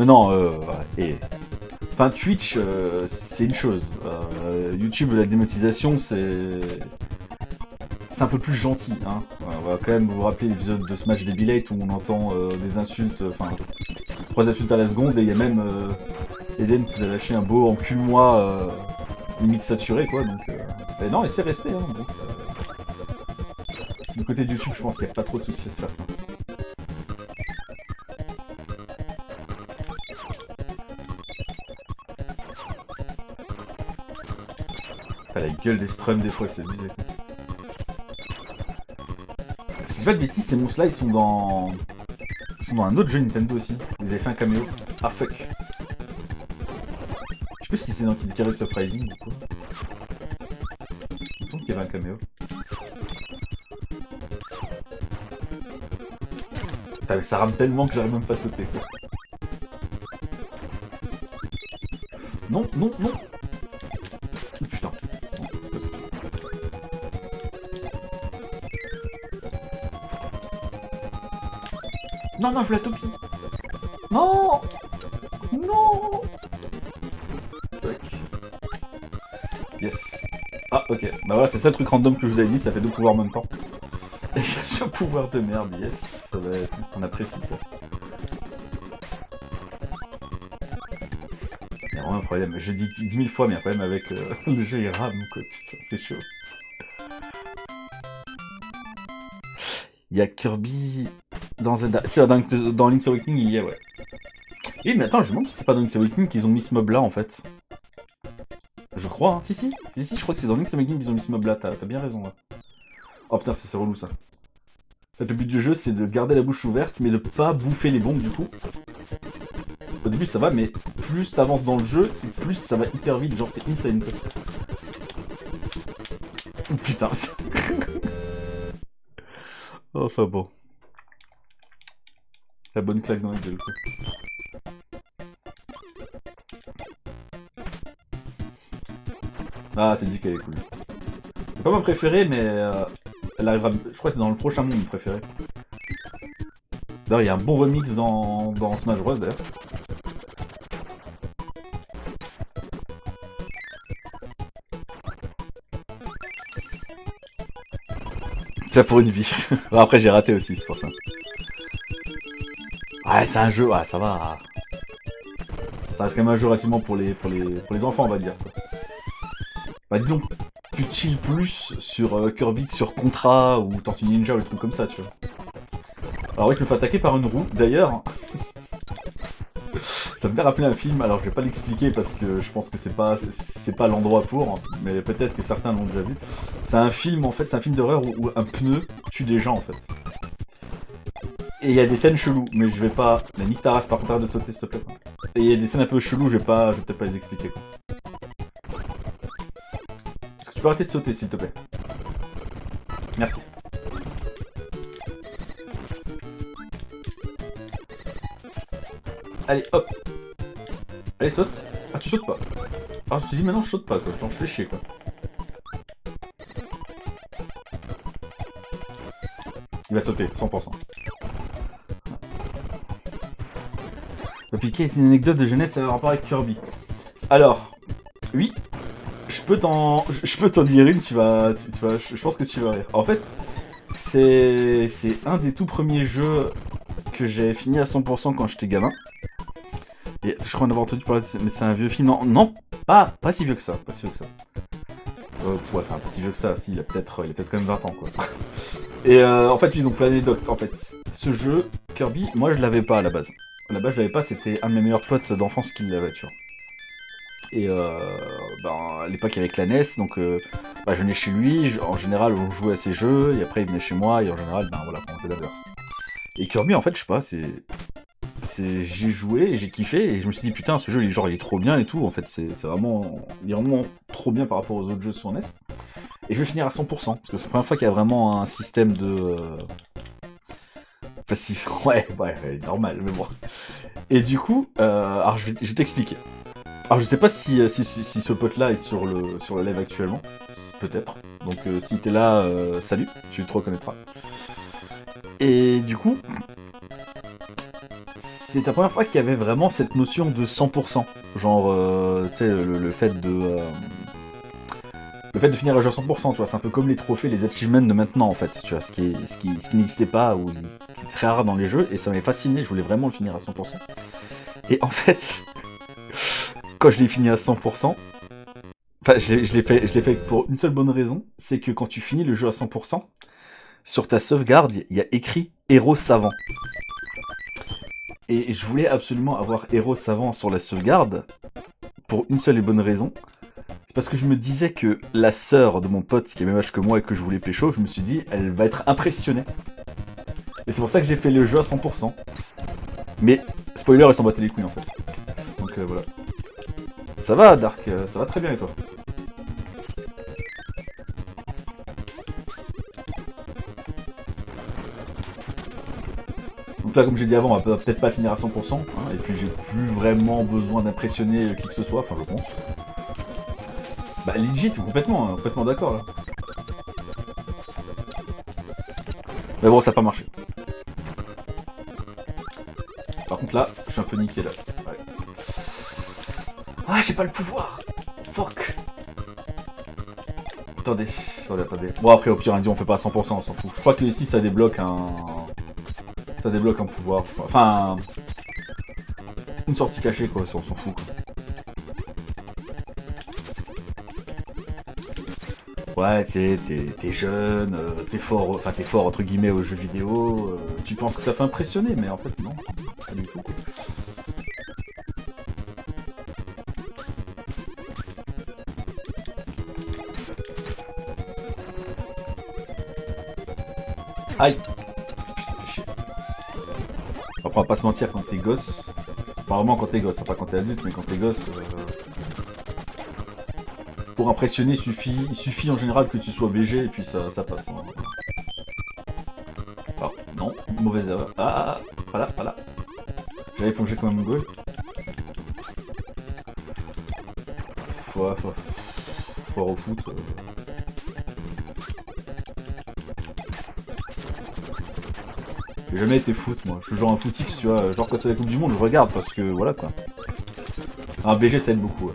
Mais non, et... Enfin, Twitch, c'est une chose. YouTube, la démonétisation, c'est... C'est un peu plus gentil, hein. On va quand même vous rappeler l'épisode de Smash Debilate où on entend des insultes, enfin... 3 insultes à la seconde, et il y a même... Eden qui vous a lâché un beau encule-moi limite saturé, quoi, donc... Et non, et c'est resté, hein, donc... Du côté du YouTube, je pense qu'il n'y a pas trop de soucis à se faire. T'as la gueule des strums des fois, c'est abusé. Si je fais de bêtises, ces mousses-là, ils sont dans un autre jeu Nintendo aussi. Ils avaient fait un caméo. Ah fuck. Je sais pas si c'est dans Kirby's Surprising ou quoi. Je pense qu'il y avait un caméo. Ça rame tellement que j'arrive même pas à sauter, quoi. Non, non, non. Putain. Non, c'est pas ça. Non, non, je la toupie. Non. Non. Tac. Yes. Ah, ok. Bah voilà, c'est ça le truc random que je vous avais dit, ça fait 2 pouvoirs en même temps. Et j'ai ce pouvoir de merde, yes. Ça va être... On apprécie ça. Il y a vraiment un problème. Je dis 10 000 fois, mais il y a un problème avec le jeu, il rame, quoi. Putain, c'est chaud. Il y a Kirby dans Zelda. C'est dans Link's Awakening, il y a, ouais. Oui, mais attends, je me demande si c'est pas dans Link's Awakening qu'ils ont mis ce mob là, en fait. Je crois, hein. Si, je crois que c'est dans Link's Awakening qu'ils ont mis ce mob là. T'as bien raison, là. Oh putain, c'est relou, ça. Le but du jeu, c'est de garder la bouche ouverte, mais de pas bouffer les bombes, du coup. Au début, ça va, mais plus t'avances dans le jeu, plus ça va hyper vite. Genre, c'est insane. Putain. Enfin bon. La bonne claque dans la gueule, quoi. Ah, c'est dit qu'elle est cool. C'est pas ma préférée, mais... Elle arrivera, je crois que c'est dans le prochain monde préféré. D'ailleurs, il y a un bon remix dans Smash Bros. D'ailleurs. Ça pour une vie. Après, j'ai raté aussi, c'est pour ça. Ah, c'est un jeu, ah, ça va. Ça reste quand même un jeu relativement pour les enfants, on va dire. Bah, disons. Tu chill plus sur Kirby que sur Contra ou Tantine Ninja ou le truc comme ça, tu vois. Alors oui, je me fais attaquer par une roue, d'ailleurs. Ça me fait rappeler un film, alors je vais pas l'expliquer parce que je pense que c'est pas l'endroit pour, mais peut-être que certains l'ont déjà vu. C'est un film, en fait, c'est un film d'horreur où un pneu tue des gens, en fait. Et il y a des scènes cheloues, mais je vais pas... Mais nique ta race, par contre, arrête de sauter, s'il te plaît. Et il y a des scènes un peu cheloues, je vais peut-être pas les expliquer, quoi. Tu peux arrêter de sauter, s'il te plaît. Merci. Allez, hop. Allez, saute. Ah, tu sautes pas. Ah, je te dis maintenant, je saute pas, quoi. Genre, je fais chier, quoi. Il va sauter, 100%. Le piqué est une anecdote de jeunesse en rapport avec Kirby. Alors, oui. Je peux t'en dire une, tu vas, je pense que tu vas rire. En fait, c'est un des tout premiers jeux que j'ai fini à 100% quand j'étais gamin. Et je crois en avoir entendu parler de ça, mais c'est un vieux film. Non, non, pas si vieux que ça, pas si vieux que ça. Ouais, enfin, pas si vieux que ça, si, il a peut-être quand même 20 ans, quoi. Et en fait, oui, donc l'anecdote, en fait, ce jeu, Kirby, moi je l'avais pas à la base. À la base, je l'avais pas, c'était un de mes meilleurs potes d'enfance qui l'avait, tu vois. Et ben, à l'époque avec la NES, donc ben, je venais chez lui, en général on jouait à ses jeux, et après il venait chez moi, et en général, ben voilà, on était d'abord. Et Kirby, en fait, je sais pas, j'ai joué, et j'ai kiffé, et je me suis dit, putain, ce jeu, genre, il est trop bien et tout, en fait, il est vraiment trop bien par rapport aux autres jeux sur NES. Et je vais finir à 100%, parce que c'est la première fois qu'il y a vraiment un système de... Enfin, si, ouais, normal, mais bon. Et du coup, alors je vais t'expliquer. Alors je sais pas si ce pote là est sur le live actuellement, peut-être, donc si t'es là, salut, tu te reconnaîtras. Et du coup, c'est la première fois qu'il y avait vraiment cette notion de 100%. Genre, tu sais, le fait de finir le jeu à 100%, tu vois, c'est un peu comme les trophées, les achievements de maintenant, en fait, tu vois, ce qui n'existait pas, ou qui est très rare dans les jeux, et ça m'avait fasciné, je voulais vraiment le finir à 100%. Et en fait, quand je l'ai fini à 100%, enfin, je l'ai fait pour une seule bonne raison, c'est que quand tu finis le jeu à 100%, sur ta sauvegarde, il y a écrit « Héros savant ». Et je voulais absolument avoir « Héros savant » sur la sauvegarde, pour une seule et bonne raison, c'est parce que je me disais que la sœur de mon pote, qui a le même âge que moi et que je voulais pécho, je me suis dit, elle va être impressionnée. Et c'est pour ça que j'ai fait le jeu à 100%. Mais, spoiler, elle s'en battait les couilles en fait. Donc voilà. Ça va Dark, ça va très bien et toi? Donc là, comme j'ai dit avant, on va peut-être pas finir à 100%, hein, et puis j'ai plus vraiment besoin d'impressionner qui que ce soit, enfin je pense. Bah legit, complètement d'accord là. Mais bon, ça n'a pas marché. Par contre là, je suis un peu niqué là. Ouais. Ah, j'ai pas le pouvoir. Fuck. Attendez. Bon après, au pire, on fait pas à 100%, on s'en fout. Je crois que ici, ça débloque un... Ça débloque un pouvoir. Enfin... Une sortie cachée quoi, ça, on s'en fout quoi. Ouais, t'es jeune, t'es fort entre guillemets aux jeux vidéo, tu penses que ça peut impressionner, mais en fait non, pas du tout. Aïe! Putain, fait chier. Après, on va pas se mentir, quand t'es gosse, apparemment quand t'es gosse, pas quand t'es adulte, mais quand t'es gosse... Pour impressionner, il suffit en général que tu sois BG et puis ça passe. Hein. Ah, non, mauvaise erreur. Ah, voilà. J'avais plongé comme un mongol. Foire au foot. J'ai jamais été foot, moi. Je suis genre un footix, tu vois. Genre quand c'est la Coupe du Monde, je regarde parce que voilà quoi. Un BG ça aide beaucoup. Ouais.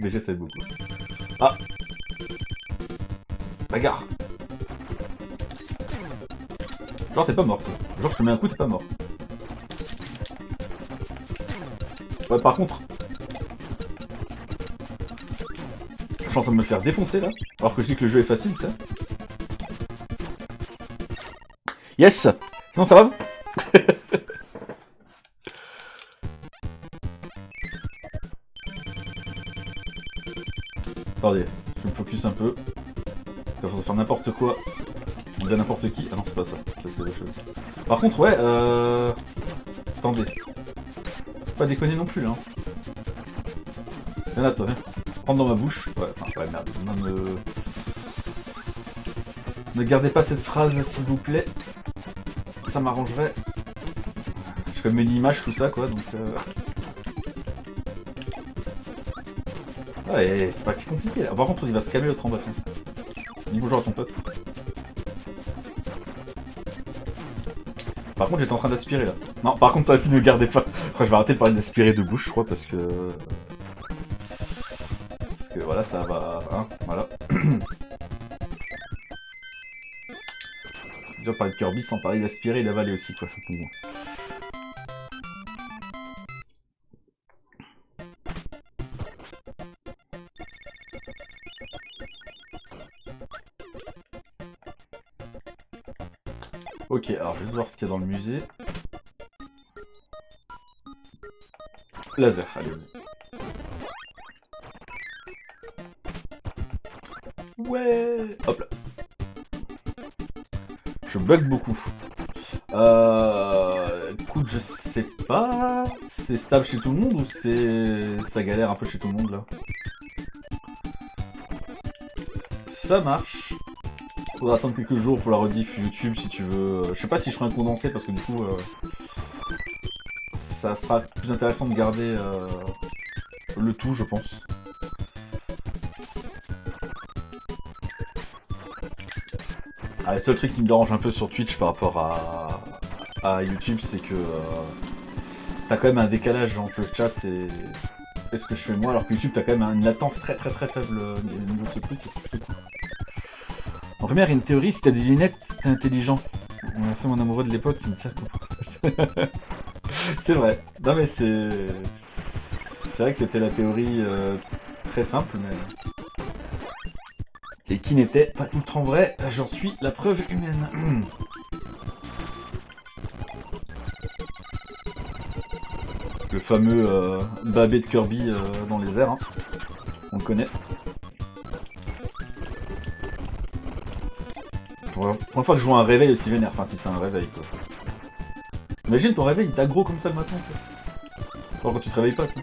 BG ça aide beaucoup. Ah! Bagarre! Genre t'es pas mort, toi. Genre je te mets un coup, t'es pas mort. Ouais, par contre... Je suis en train de me faire défoncer, là. Alors que je dis que le jeu est facile, ça. Yes! Sinon, ça va, vous? Attendez, je me focus un peu. Il faut faire n'importe quoi. On devient n'importe qui. Ah non, c'est pas ça. Ça, c'est autre chose. Par contre, ouais, Attendez. Faut pas déconner non plus, hein. Viens là, toi, viens. Prends dans ma bouche. Ouais, enfin, ouais, merde. Non, ne gardez pas cette phrase, s'il vous plaît. Ça m'arrangerait. Je fais une image, tout ça, quoi, donc... Ouais, c'est pas si compliqué là. Par contre, il va se calmer l'autre en bas. Dis bonjour à ton pote. Par contre, j'étais en train d'aspirer là. Non, par contre, ça aussi ne gardez pas. Enfin, je vais arrêter de parler d'aspirer de bouche, je crois, parce que. Parce que voilà, ça va. Hein, voilà. Déjà, parler de Kirby sans parler d'aspirer et d'avaler aussi, quoi. Ok, alors je vais voir ce qu'il y a dans le musée. Laser, allez, vas-y. Ouais, hop là. Je bug beaucoup. Écoute, je sais pas. C'est stable chez tout le monde ou c'est... Ça galère un peu chez tout le monde, là. Ça marche. Faudra attendre quelques jours pour la rediff YouTube si tu veux. Je sais pas si je ferai un condensé parce que du coup ça sera plus intéressant de garder le tout, je pense. Ah, le seul truc qui me dérange un peu sur Twitch par rapport à YouTube, c'est que t'as quand même un décalage entre le chat et ce que je fais moi, alors que YouTube t'as quand même une latence très faible au niveau de ce truc. En première, une théorie, si t'as des lunettes, t'es intelligent. C'est mon amoureux de l'époque qui me sert pour c'est vrai. Non mais c'est... C'est vrai que c'était la théorie très simple, mais... Et qui n'était pas outre en vrai, j'en suis la preuve humaine. Le fameux babé de Kirby dans les airs, hein. On le connaît. Pour la fois que je joue un réveil aussi vénère, enfin si c'est un réveil quoi. Imagine ton réveil, il t'aggro comme ça le matin, tu sais. Enfin, quand tu te réveilles pas, tu sais.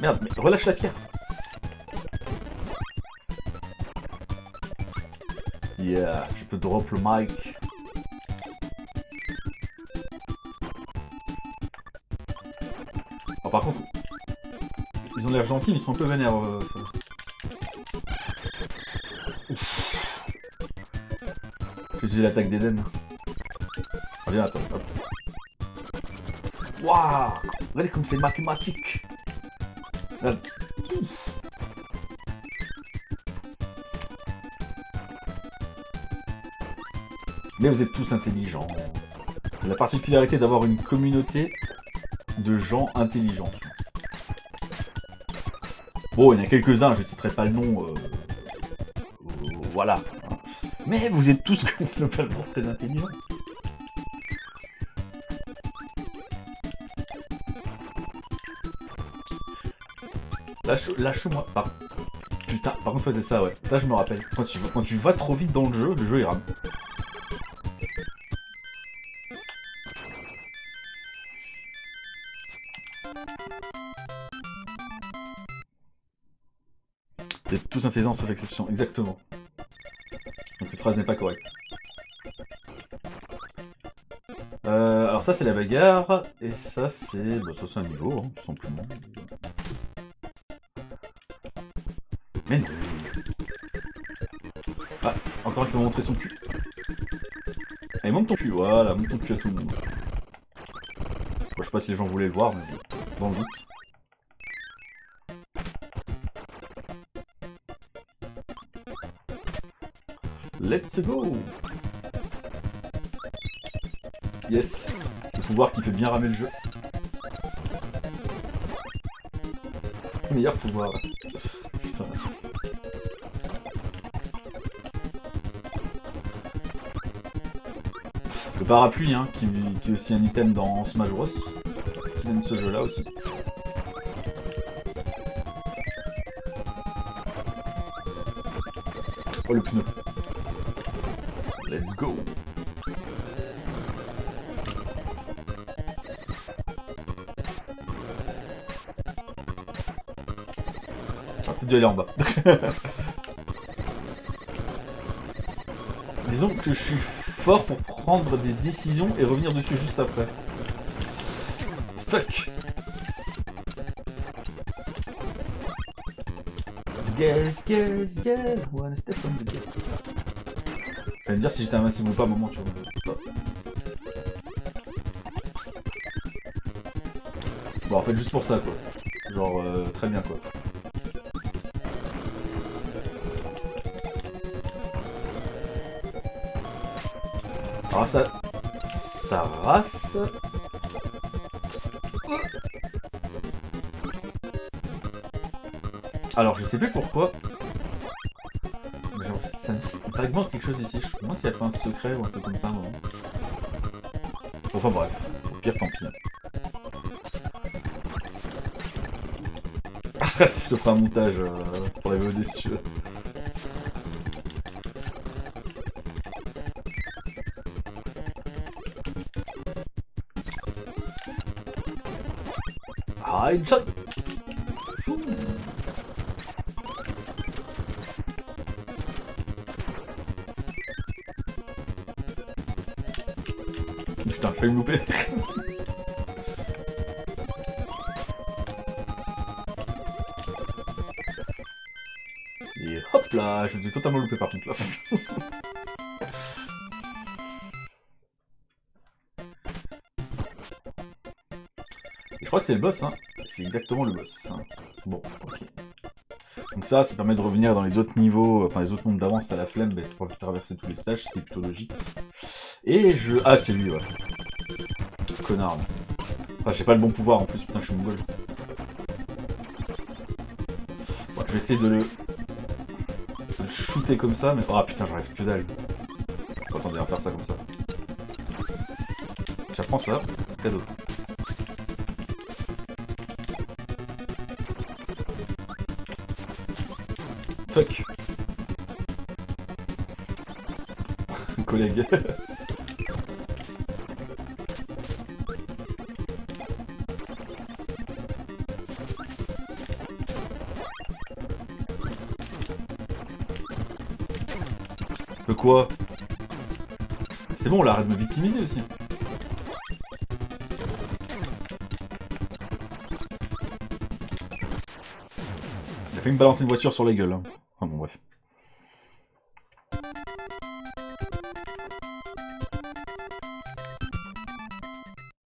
Merde, mais relâche la pierre. Yeah, je peux drop le mic. Alors par contre, ils ont l'air gentils, mais ils sont un peu vénères. J'ai utilisé l'attaque d'Eden. Reviens, attends, hop. Waouh, regardez comme c'est mathématique. Mais vous êtes tous intelligents. La particularité d'avoir une communauté de gens intelligents. Bon, il y en a quelques-uns, je ne citerai pas le nom. Voilà. Mais vous êtes tous globalement très intelligents. Lâche-moi. Pardon. Putain, par contre, c'est ça, ouais. Ça, je me rappelle. Quand tu vas trop vite dans le jeu, il rame. Vous êtes tous intelligents sauf exception. Exactement. Donc, cette phrase n'est pas correcte. Alors, ça, c'est la bagarre. Et ça, c'est... Bah, ça, c'est un niveau, hein, tout simplement. Ah, encore qu'il va montrer son cul. Allez, monte ton cul, voilà, monte ton cul à tout le monde. Bon, je sais pas si les gens voulaient le voir, mais dans le doute. Let's go! Yes! Il faut voir qu'il fait bien ramer le jeu. C'est le meilleur pouvoir. Putain. Le parapluie, hein, qui est aussi un item dans Smash Bros, qui donne ce jeu-là aussi. Oh, le pneu. Let's go. Ah, peut-être de aller en bas. Disons que je suis fort pour prendre des décisions et revenir dessus juste après. Fuck. Let's get, one step on the gate. J'allais me dire si j'étais invincible ou pas, moment tu vois. Bon, en fait, juste pour ça, quoi. Genre, très bien, quoi. Alors ça race. Alors je sais plus pourquoi. Mais genre, ça me fragmente quelque chose ici. Je pense qu'il n'y a pas un secret ou un truc comme ça, non. Enfin bref, au pire tant pis. Je te ferai un montage pour les VOD si tu veux. Putain, je vais me louper. Et hop là, je me suis totalement loupé par contre là. crois que c'est le boss, hein. C'est exactement le boss. Bon, ok. Donc ça permet de revenir dans les autres niveaux, enfin les autres mondes d'avance à la flemme, mais tu pourras traverser tous les stages, c'est plutôt logique. Et je... Ah, c'est lui, ouais. Connard. Là. Enfin, j'ai pas le bon pouvoir en plus, putain, je suis mongol. Bon, je vais essayer de le shooter comme ça, mais... Ah, putain, j'arrive que dalle. Attendez, on va faire ça comme ça. Je reprends ça, cadeau. Fuck. Collègue. Le quoi? C'est bon, on arrête de me victimiser aussi. J'ai failli me balancer une voiture sur les gueules.